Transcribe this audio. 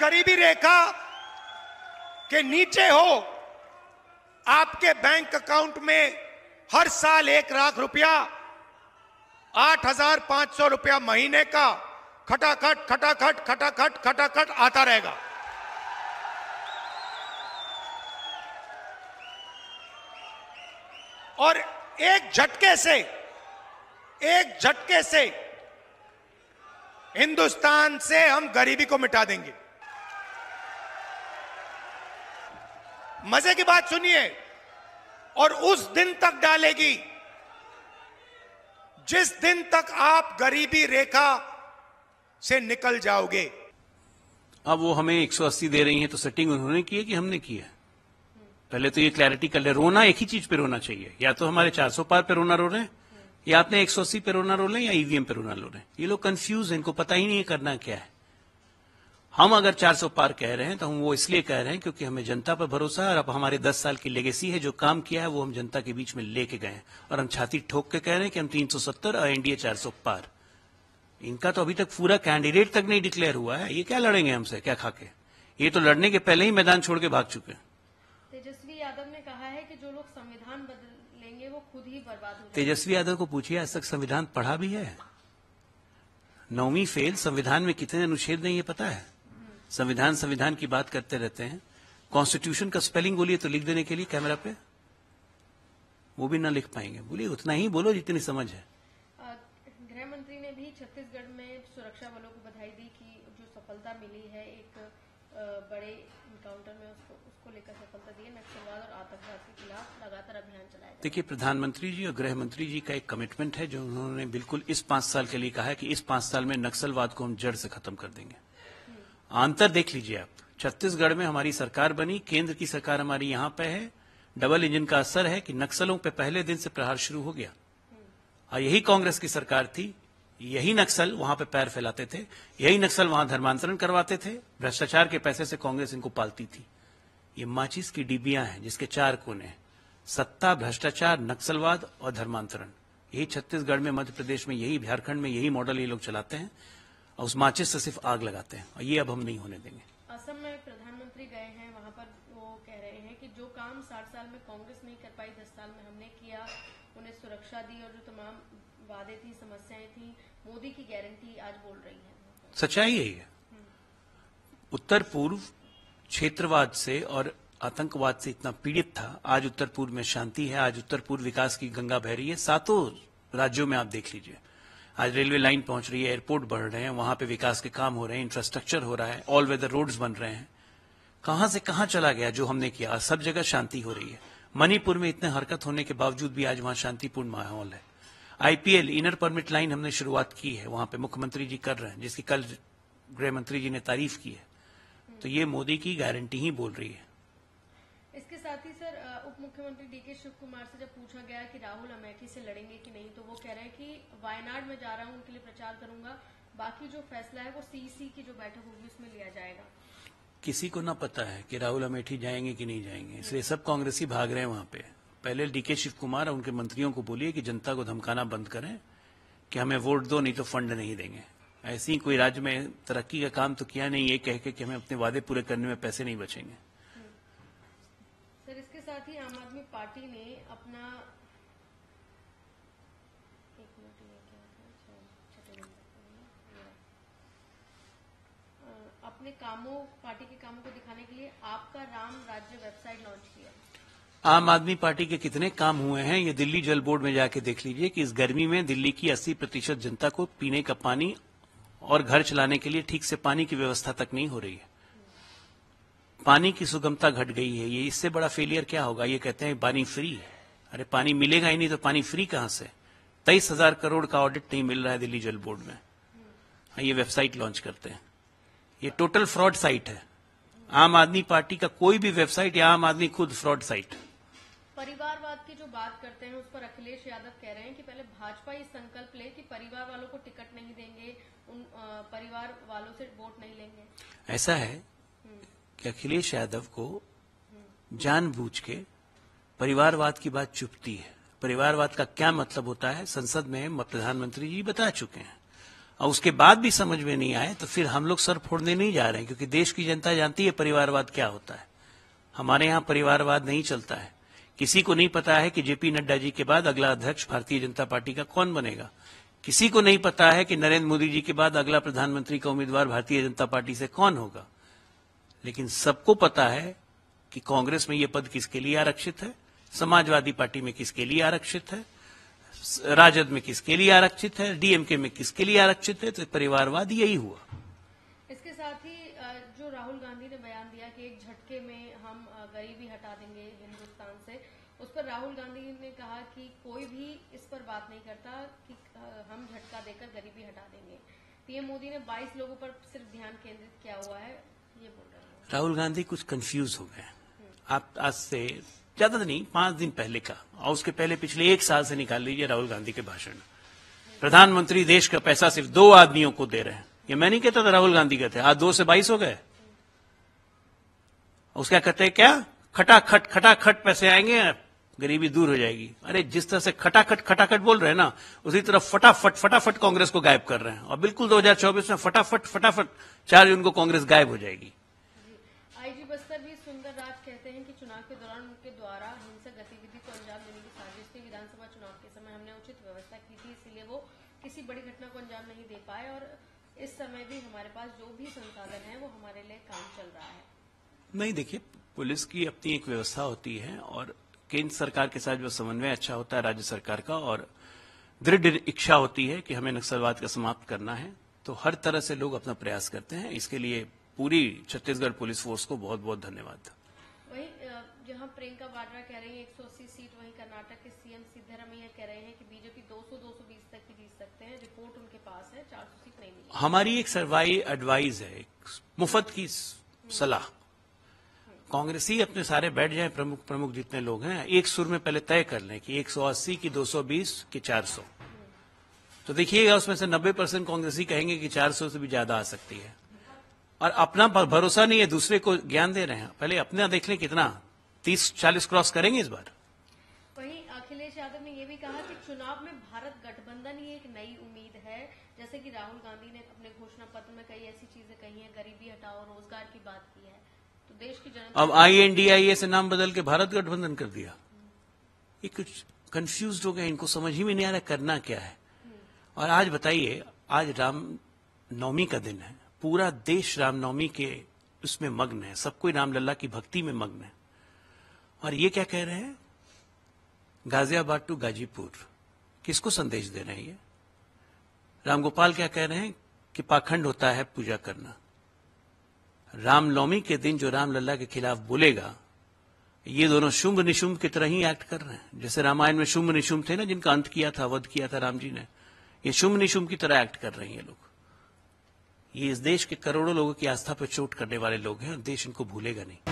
गरीबी रेखा के नीचे हो, आपके बैंक अकाउंट में हर साल 1 लाख रुपया 8,500 रुपया महीने का खटाखट खटाखट खटाखट खटाखट आता रहेगा। और एक झटके से हिंदुस्तान से हम गरीबी को मिटा देंगे। मजे की बात सुनिए, और उस दिन तक डालेगी जिस दिन तक आप गरीबी रेखा से निकल जाओगे। अब वो हमें 180 दे रही है तो सेटिंग उन्होंने की है कि हमने की है? पहले तो ये क्लैरिटी कर ले। रोना एक ही चीज पे रोना चाहिए, या तो हमारे 400 पार पे रोना रो रहे हैं, या आपने 180 पे रोना रो रहे हैं, या ईवीएम पे रोना रो रहे हैं। ये लोग कंफ्यूज हैं, इनको पता ही नहीं करना क्या है। हम अगर 400 पार कह रहे हैं तो हम वो इसलिए कह रहे हैं क्योंकि हमें जनता पर भरोसा है, और अब हमारे 10 साल की लेगेसी है, जो काम किया है वो हम जनता के बीच में लेके गए हैं, और हम छाती ठोक के कह रहे हैं कि हम 370 और एनडीए 400 पार। इनका तो अभी तक पूरा कैंडिडेट तक नहीं डिक्लेयर हुआ है, ये क्या लड़ेंगे हमसे क्या खाके? ये तो लड़ने के पहले ही मैदान छोड़ के भाग चुके हैं। तेजस्वी यादव ने कहा है कि जो लोग संविधान बदलेंगे वो खुद ही बर्बाद होंगे। तेजस्वी यादव को पूछिए, आज तक संविधान पढ़ा भी है? नौवीं फेल संविधान में कितने अनुच्छेद नहीं ये पता है? संविधान की बात करते रहते हैं। कॉन्स्टिट्यूशन का स्पेलिंग बोलिए तो लिख देने के लिए कैमरा पे, वो भी ना लिख पाएंगे। बोलिए उतना ही बोलो जितनी समझ है। गृह मंत्री ने भी छत्तीसगढ़ में सुरक्षा बलों को बधाई दी कि जो सफलता मिली है एक बड़े इनकाउंटर में, उसको लेकर सफलता दी है। नक्सलवाद और आतंकवाद के खिलाफ लगातार अभियान चलाया। देखिए, प्रधानमंत्री जी और गृह मंत्री जी का एक कमिटमेंट है जो उन्होंने बिल्कुल इस 5 साल के लिए कहा है कि इस 5 साल में नक्सलवाद को हम जड़ से खत्म कर देंगे। अंतर देख लीजिए आप, छत्तीसगढ़ में हमारी सरकार बनी, केंद्र की सरकार हमारी यहाँ पे है, डबल इंजन का असर है कि नक्सलों पे पहले दिन से प्रहार शुरू हो गया। और यही कांग्रेस की सरकार थी, यही नक्सल वहां पे पैर फैलाते थे, यही नक्सल वहां धर्मांतरण करवाते थे, भ्रष्टाचार के पैसे से कांग्रेस इनको पालती थी। ये माचिस की डिबियां हैं जिसके 4 कोने हैं, सत्ता, भ्रष्टाचार, नक्सलवाद और धर्मांतरण। यही छत्तीसगढ़ में, मध्य प्रदेश में, यही झारखंड में, यही मॉडल ये लोग चलाते हैं, और उस माचिस से सिर्फ आग लगाते हैं, और ये अब हम नहीं होने देंगे। असम में प्रधानमंत्री गए हैं, वहाँ पर वो कह रहे हैं कि जो काम 60 साल में कांग्रेस नहीं कर पाई 10 साल में हमने किया, उन्हें सुरक्षा दी, और जो तमाम वादे थी, समस्याएं थी, मोदी की गारंटी आज बोल रही है। सच्चाई यही है। उत्तर पूर्व क्षेत्रवाद से और आतंकवाद से इतना पीड़ित था, आज उत्तर पूर्व में शांति है, आज उत्तर पूर्व विकास की गंगा बह रही है। 7 राज्यों में आप देख लीजिए, आज रेलवे लाइन पहुंच रही है, एयरपोर्ट बढ़ रहे हैं, वहां पे विकास के काम हो रहे हैं, इंफ्रास्ट्रक्चर हो रहा है, ऑल वेदर रोड्स बन रहे हैं। कहां से कहां चला गया जो हमने किया? सब जगह शांति हो रही है। मणिपुर में इतने हरकत होने के बावजूद भी आज वहां शांतिपूर्ण माहौल है। आईपीएल, इनर परमिट लाइन हमने शुरुआत की है, वहां पे मुख्यमंत्री जी कर रहे हैं, जिसकी कल गृह मंत्री जी ने तारीफ की है। तो ये मोदी की गारंटी ही बोल रही है। इसके साथ ही सर, उप मुख्यमंत्री डीके शिव कुमार से जब पूछा गया कि राहुल अमेठी से लड़ेंगे कि नहीं, तो वो कह रहे हैं कि वायनाड में जा रहा हूं, उनके लिए प्रचार करूंगा, बाकी जो फैसला है वो सीईसी की जो बैठक होगी उसमें लिया जाएगा। किसी को ना पता है कि राहुल अमेठी जाएंगे कि नहीं जाएंगे, इसलिए सब कांग्रेसी भाग रहे हैं वहां पे। पहले डीके शिव कुमार और उनके मंत्रियों को बोलिए कि जनता को धमकाना बंद करें कि हमें वोट दो नहीं तो फंड नहीं देंगे। ऐसी कोई राज्य में तरक्की का काम तो किया नहीं, ये कह के कि हमें अपने वादे पूरे करने में पैसे नहीं बचेंगे। साथ ही आम आदमी पार्टी ने अपना अपने कामों, पार्टी के कामों को दिखाने के लिए आपका राम राज्य वेबसाइट लॉन्च किया। आम आदमी पार्टी के कितने काम हुए हैं ये दिल्ली जल बोर्ड में जाके देख लीजिए कि इस गर्मी में दिल्ली की 80% जनता को पीने का पानी और घर चलाने के लिए ठीक से पानी की व्यवस्था तक नहीं हो रही है। पानी की सुगमता घट गई है, ये इससे बड़ा फेलियर क्या होगा? ये कहते हैं पानी फ्री है, अरे पानी मिलेगा ही नहीं तो पानी फ्री कहां से? 23,000 करोड़ का ऑडिट नहीं मिल रहा है दिल्ली जल बोर्ड में, ये वेबसाइट लॉन्च करते हैं। ये टोटल फ्रॉड साइट है, आम आदमी पार्टी का कोई भी वेबसाइट या आम आदमी खुद फ्रॉड साइट। परिवारवाद की जो बात करते हैं उस पर अखिलेश यादव कह रहे हैं कि पहले भाजपा ये संकल्प ले कि परिवार वालों को टिकट नहीं देंगे, उन परिवार वालों से वोट नहीं लेंगे। ऐसा है कि अखिलेश यादव को जानबूझ के परिवारवाद की बात चुपती है। परिवारवाद का क्या मतलब होता है संसद में प्रधानमंत्री जी बता चुके हैं। और उसके बाद भी समझ में नहीं आए तो फिर हम लोग सर फोड़ने नहीं जा रहे हैं, क्योंकि देश की जनता जानती है परिवारवाद क्या होता है। हमारे यहाँ परिवारवाद नहीं चलता है। किसी को नहीं पता है कि जेपी नड्डा जी के बाद अगला अध्यक्ष भारतीय जनता पार्टी का कौन बनेगा। किसी को नहीं पता है कि नरेंद्र मोदी जी के बाद अगला प्रधानमंत्री का उम्मीदवार भारतीय जनता पार्टी से कौन होगा। लेकिन सबको पता है कि कांग्रेस में यह पद किसके लिए आरक्षित है, समाजवादी पार्टी में किसके लिए आरक्षित है, राजद में किसके लिए आरक्षित है, डीएमके में किसके लिए आरक्षित है। तो परिवारवाद यही हुआ। इसके साथ ही जो राहुल गांधी ने बयान दिया कि एक झटके में हम गरीबी हटा देंगे हिंदुस्तान से, उस पर राहुल गांधी ने कहा कि कोई भी इस पर बात नहीं करता कि हम झटका देकर गरीबी हटा देंगे। पीएम मोदी ने 22 लोगों पर सिर्फ ध्यान केंद्रित किया हुआ है, ये बोल रहे हैं। राहुल गांधी कुछ कंफ्यूज हो गए। आप आज से ज्यादा नहीं 5 दिन पहले का और उसके पहले पिछले 1 साल से निकाल लीजिए राहुल गांधी के भाषण। प्रधानमंत्री देश का पैसा सिर्फ 2 आदमियों को दे रहे हैं, ये मैं नहीं कहता था, राहुल गांधी कहते हैं। आज 2 से 22 हो गए। उसका कहते हैं क्या, खटाखट खटाखट पैसे आएंगे, गरीबी दूर हो जाएगी। अरे जिस तरह से खटाखट खटाखट बोल रहे हैं ना, उसी तरह फटाफट फटाफट कांग्रेस को गायब कर रहे हैं। और बिल्कुल 2024 में फटाफट फटाफट 4 जून को कांग्रेस गायब हो जाएगी। आईजी बस्तर भी सुंदर राज कहते हैं कि चुनाव के दौरान उनके द्वारा हिंसक गतिविधि को अंजाम देने की साजिश थी। विधानसभा चुनाव के समय हमने उचित व्यवस्था की थी, इसलिए वो किसी बड़ी घटना को अंजाम नहीं दे पाए और इस समय भी हमारे पास जो भी संसाधन है वो हमारे लिए काम चल रहा है। नहीं, देखिए पुलिस की अपनी एक व्यवस्था होती है और केंद्र सरकार के साथ जो समन्वय अच्छा होता है राज्य सरकार का, और दृढ़ इच्छा होती है कि हमें नक्सलवाद का समाप्त करना है, तो हर तरह से लोग अपना प्रयास करते हैं। इसके लिए पूरी छत्तीसगढ़ पुलिस फोर्स को बहुत बहुत धन्यवाद। वहीं जहां प्रियंका वाड्रा कह रही है 180 सीट, वहीं कर्नाटक के सीएम सिद्धरामैया कह रहे हैं कि बीजेपी 200-220 तक भी जीत सकते हैं, रिपोर्ट उनके पास है, 400 सीट नहीं मिली। हमारी एक सर्वाई एडवाइस है, मुफ्त की सलाह। कांग्रेसी अपने सारे बैठ जाएं, प्रमुख प्रमुख जितने लोग हैं एक सुर में पहले तय कर लें कि 180 की 220 की 400। तो देखिएगा उसमें से 90% कांग्रेसी कहेंगे कि 400 से भी ज्यादा आ सकती है। और अपना भरोसा नहीं है, दूसरे को ज्ञान दे रहे हैं, पहले अपना देख लें कितना 30-40 क्रॉस करेंगे इस बार। वहीं अखिलेश यादव ने यह भी कहा कि चुनाव में भारत गठबंधन ही एक नई उम्मीद है। जैसे कि राहुल गांधी ने अपने घोषणा पत्र में कई ऐसी चीजें कही है, गरीबी हटाओ, रोजगार की बात की है, तो देश की जनता। अब INDIA से नाम बदल के भारत गठबंधन कर दिया। ये कुछ कंफ्यूज हो गए, इनको समझ ही में नहीं आ रहा करना क्या है। और आज बताइए, आज रामनवमी का दिन है, पूरा देश रामनवमी के उसमें मग्न है, सब कोई रामलला की भक्ति में मग्न है। और ये क्या कह रहे हैं, गाजियाबाद टू गाजीपुर, किसको संदेश दे रहे हैं ये? रामगोपाल क्या कह रहे हैं कि पाखंड होता है पूजा करना। रामनवमी के दिन जो रामलला के खिलाफ बोलेगा, ये दोनों शुंभ निशुंभ की तरह ही एक्ट कर रहे हैं। जैसे रामायण में शुंभ निशुंभ थे ना, जिनका अंत किया था, वध किया था राम जी ने, ये शुंभ निशुंभ की तरह एक्ट कर रहे हैं ये लोग। ये इस देश के करोड़ों लोगों की आस्था पर चोट करने वाले लोग हैं और देश इनको भूलेगा नहीं।